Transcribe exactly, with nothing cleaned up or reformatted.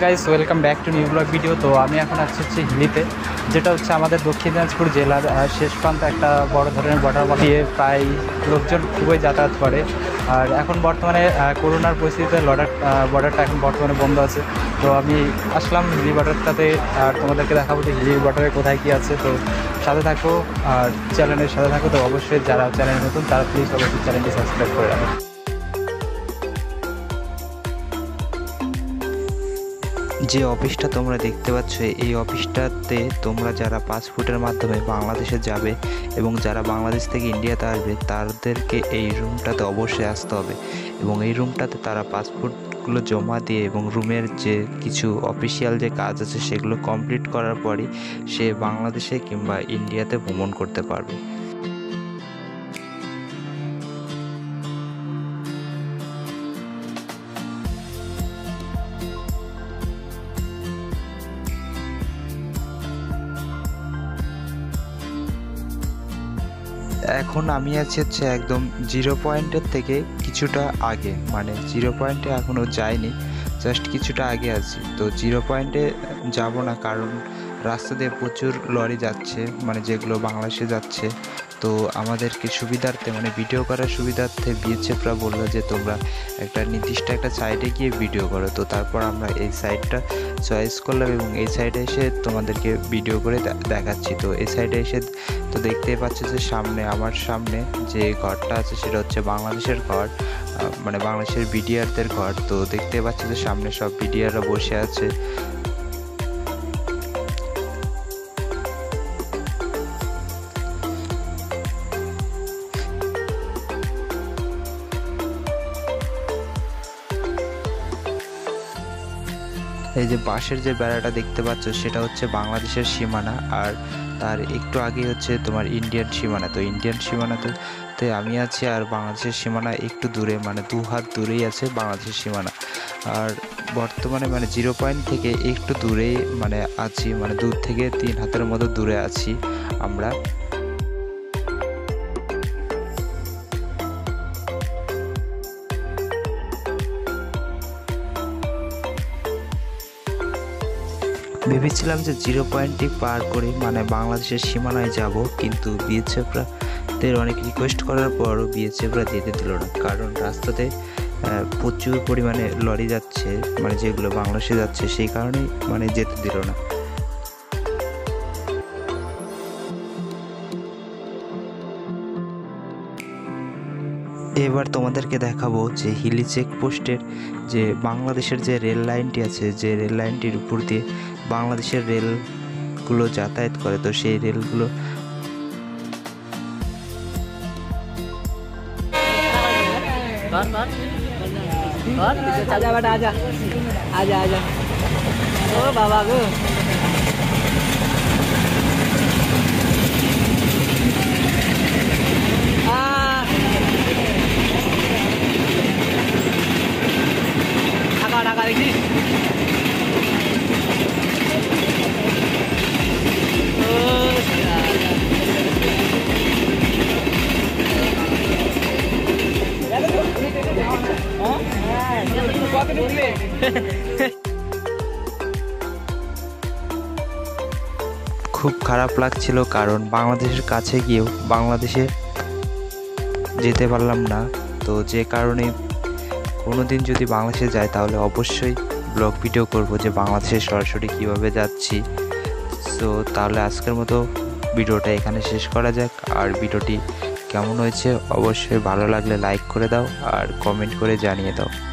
Guys welcome back to new blog video. तो आमी एखन आछि हच्छे हिलिते, जेटा हच्छे आमादेर दक्षिण दिनाजपुर जेलार शेष प्रान्त एक बड़ो धरनेर बॉर्डार दिए प्राय लोकजन खूबई यातायात करे। और एखन बर्तमाने करोनार परिस्थितिते लडार बॉर्डारटा एखन बर्तमाने बंद आछे। तो आमी आसलाम हिली बॉर्डारटाते, और तोमादेरके देखाबो जे हिली बॉर्डारे कोथाय कि आछे। तो साथे थाको और চ্যানেলের সাথে থাকো। तो अवश्य যারা চ্যানেল নতুন তারা প্লিজ অবশ্যই চ্যানেলটি সাবস্ক্রাইब করে রাখো। যে অফিসটা তোমরা দেখতে পাচ্ছ, এই অফিসটাতে তোমরা যারা পাসপোর্টের মাধ্যমে বাংলাদেশে যাবে এবং যারা বাংলাদেশ থেকে ইন্ডিয়াতে আসবে তাদেরকে এই রুমটাতে অবশ্যই আসতে হবে। এবং এই রুমটাতে তারা পাসপোর্টগুলো জমা দিয়ে এবং রুমের যে কিছু অফিসিয়াল যে কাজ আছে সেগুলো কমপ্লিট করার পরই সে বাংলাদেশে কিংবা ইন্ডিয়াতে ভ্রমণ করতে পারবে। এখন আমি আছি হচ্ছে একদম জিরো পয়েন্টের থেকে কিছুটা আগে, মানে জিরো পয়েন্টে এখনও যাইনি, জাস্ট কিছুটা আগে আছি। তো জিরো পয়েন্টে যাব না, কারণ রাস্তা দিয়ে প্রচুর লরি যাচ্ছে, মানে যেগুলো বাংলাদেশে যাচ্ছে। তো আমাদেরকে সুবিধার্থে, মানে ভিডিও করার সুবিধার্থে বিএসএফরা বললো যে তোমরা একটা নির্দিষ্ট একটা সাইডে গিয়ে ভিডিও করো। তো তারপর আমরা এই সাইডটা চয়েস করলাম এবং এই সাইডে এসে তোমাদেরকে ভিডিও করে দেখাচ্ছি। তো এই সাইডে এসে তো দেখতেই পাচ্ছ যে সামনে, আমার সামনে যে ঘরটা আছে সেটা হচ্ছে বাংলাদেশের ঘর, মানে বাংলাদেশের বিডিআরদের ঘর। তো দেখতে পাচ্ছ যে সামনে সব বিডিআররা বসে আছে। এই যে পাশের যে বেড়াটা দেখতে পাচ্ছ সেটা হচ্ছে বাংলাদেশের সীমানা, আর তার একটু আগে হচ্ছে তোমার ইন্ডিয়ান সীমানা। তো ইন্ডিয়ান সীমানাতে আমি আছি, আর বাংলাদেশের সীমানা একটু দূরে, মানে দু হাত দূরেই আছে বাংলাদেশের সীমানা। আর বর্তমানে মানে জিরো পয়েন্ট থেকে একটু দূরেই মানে আছি, মানে দূর থেকে তিন হাতের মতো দূরে আছি আমরা। ভেবেছিলাম যে জিরো পয়েন্টটি পার করে মানে বাংলাদেশের সীমানায় যাব, কিন্তু বিএসএফরাদের অনেক রিকোয়েস্ট করার পরও বিএসএফরা যেতে দিল না, কারণ রাস্তাতে প্রচুর পরিমাণে লরি যাচ্ছে, মানে যেগুলো বাংলাদেশে যাচ্ছে, সেই কারণেই মানে যেতে দিল না। এবার তোমাদেরকে দেখাবো যে হিলি চেকপোস্টের যে বাংলাদেশের যে রেল লাইনটি আছে, যে রেল লাইনটির উপর দিয়ে বাংলাদেশের রেলগুলো যাতায়াত করে। তো সেই রেলগুলো খুব খারাপ লাগছিল, কারণ বাংলাদেশের কাছে গিয়েও বাংলাদেশে যেতে পারলাম না। তো যে কারণে কোনোদিন যদি বাংলাদেশে যায় তাহলে অবশ্যই ব্লগ ভিডিও করব যে বাংলাদেশে সরাসরি কিভাবে যাচ্ছি। তো তাহলে আজকের মতো ভিডিওটা এখানে শেষ করা যাক। আর ভিডিওটি কেমন হয়েছে অবশ্যই ভালো লাগলে লাইক করে দাও আর কমেন্ট করে জানিয়ে দাও।